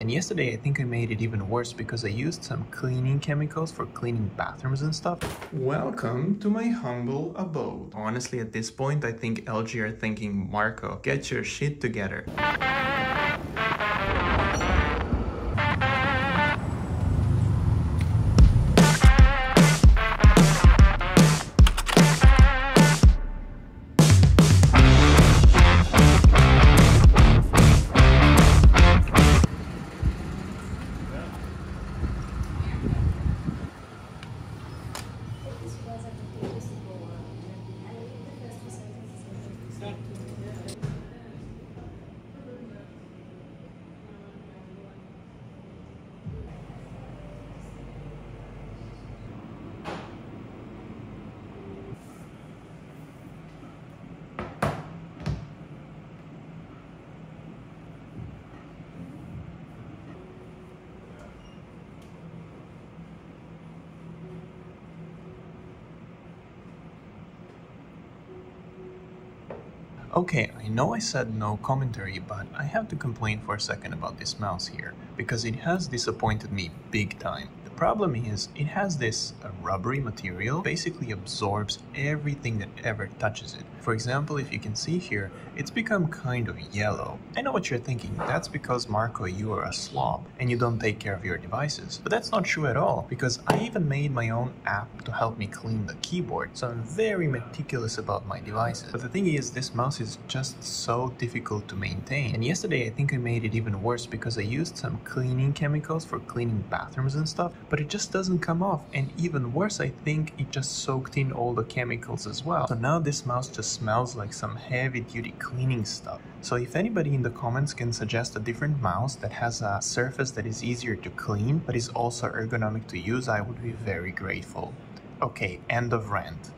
And yesterday I think I made it even worse because I used some cleaning chemicals for cleaning bathrooms and stuff. Welcome to my humble abode. Honestly, at this point I think LG are thinking, Marko, get your shit together. Okay, I know I said no commentary, but I have to complain for a second about this mouse here, because it has disappointed me big time. The problem is, it has this rubbery material, basically absorbs everything that ever touches it. For example, if you can see here, it's become kind of yellow. I know what you're thinking, that's because Marko, you are a slob, and you don't take care of your devices. But that's not true at all, because I even made my own app to help me clean the keyboard, so I'm very meticulous about my devices. But the thing is, this mouse is just so difficult to maintain. And yesterday I think I made it even worse because I used some cleaning chemicals for cleaning bathrooms and stuff, but it just doesn't come off. And even worse, I think it just soaked in all the chemicals as well. So now this mouse just smells like some heavy duty cleaning stuff. So if anybody in the comments can suggest a different mouse that has a surface that is easier to clean but is also ergonomic to use, I would be very grateful. Okay, end of rant.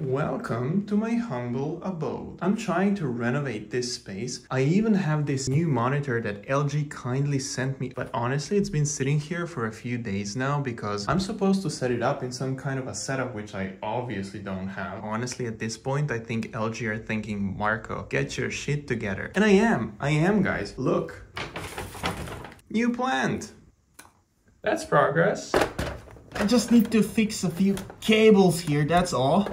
Welcome to my humble abode. I'm trying to renovate this space. I even have this new monitor that LG kindly sent me, but honestly it's been sitting here for a few days now because I'm supposed to set it up in some kind of a setup which I obviously don't have. Honestly, at this point I think LG are thinking, Marko, get your shit together. And I am guys, look. New plant. That's progress. I just need to fix a few cables here, that's all.